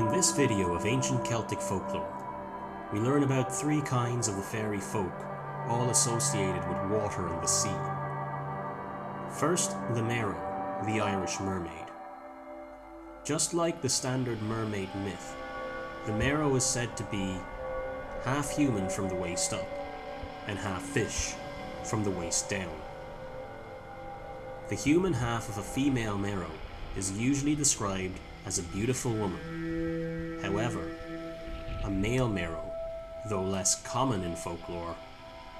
In this video of ancient Celtic folklore, we learn about three kinds of the fairy folk, all associated with water and the sea. First, the Merrow, the Irish mermaid. Just like the standard mermaid myth, the Merrow is said to be half human from the waist up, and half fish from the waist down. The human half of a female Merrow is usually described as a beautiful woman. However, a male Merrow, though less common in folklore,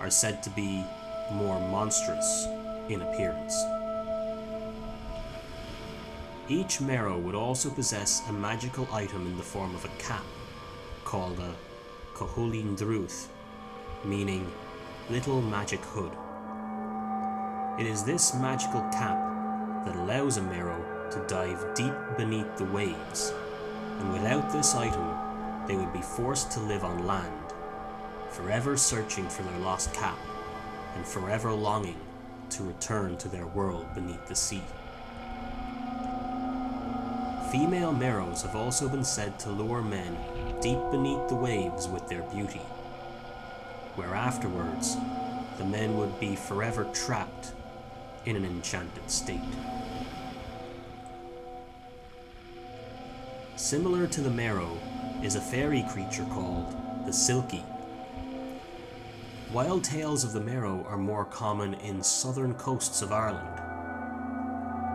are said to be more monstrous in appearance. Each Merrow would also possess a magical item in the form of a cap, called a Koholindruth, meaning little magic hood. It is this magical cap that allows a Merrow to dive deep beneath the waves, and without this item, they would be forced to live on land, forever searching for their lost cap, and forever longing to return to their world beneath the sea. Female Merrows have also been said to lure men deep beneath the waves with their beauty, where afterwards, the men would be forever trapped in an enchanted state. Similar to the Merrow is a fairy creature called the Selkie. Wild tales of the Merrow are more common in southern coasts of Ireland.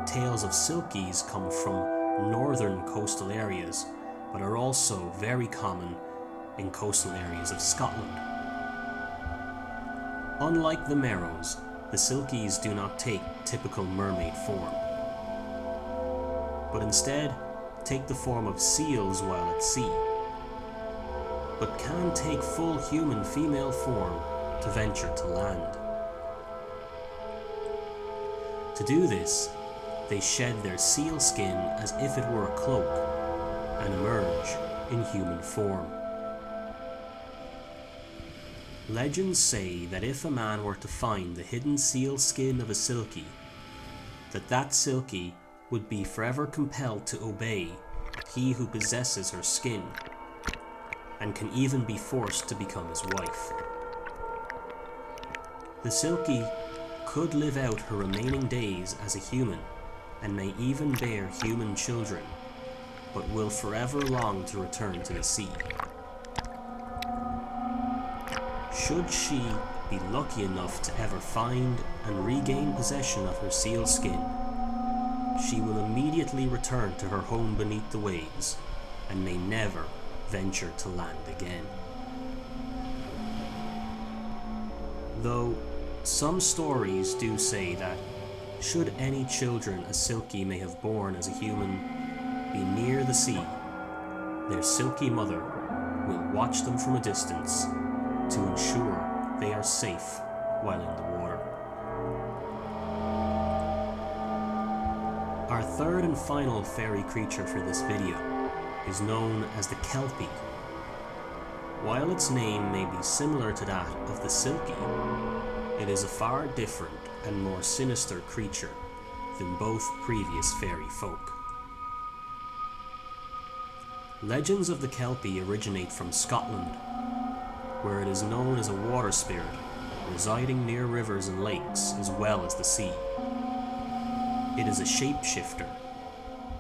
Tales of Selkies come from northern coastal areas, but are also very common in coastal areas of Scotland. Unlike the Merrows, the Selkies do not take typical mermaid form, but instead take the form of seals while at sea, but can take full human female form to venture to land. To do this, they shed their seal skin as if it were a cloak and emerge in human form. Legends say that if a man were to find the hidden seal skin of a Selkie, that Selkie would be forever compelled to obey he who possesses her skin, and can even be forced to become his wife. The Selkie could live out her remaining days as a human, and may even bear human children, but will forever long to return to the sea. Should she be lucky enough to ever find and regain possession of her seal skin, she will immediately return to her home beneath the waves, and may never venture to land again. Though some stories do say that, should any children a Selkie may have born as a human be near the sea, their Selkie mother will watch them from a distance to ensure they are safe while in the water. Our third and final fairy creature for this video is known as the Kelpie. While its name may be similar to that of the Selkie, it is a far different and more sinister creature than both previous fairy folk. Legends of the Kelpie originate from Scotland, where it is known as a water spirit, residing near rivers and lakes as well as the sea. It is a shapeshifter,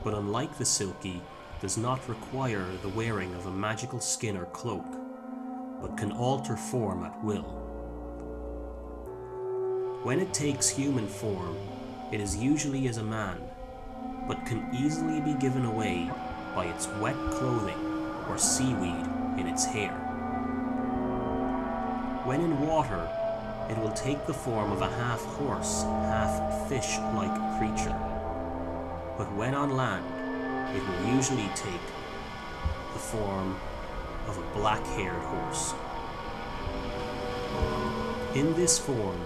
but unlike the Selkie, does not require the wearing of a magical skin or cloak, but can alter form at will. When it takes human form, it is usually as a man, but can easily be given away by its wet clothing or seaweed in its hair. When in water, it will take the form of a half-horse, half-fish-like creature, but when on land, it will usually take the form of a black-haired horse. In this form,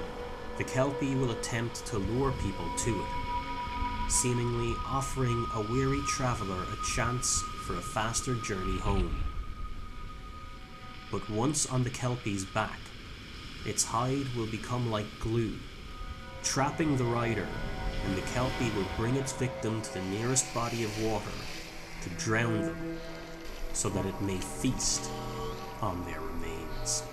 the Kelpie will attempt to lure people to it, seemingly offering a weary traveller a chance for a faster journey home. But once on the Kelpie's back, its hide will become like glue, trapping the rider, and the Kelpie will bring its victim to the nearest body of water to drown them so that it may feast on their remains.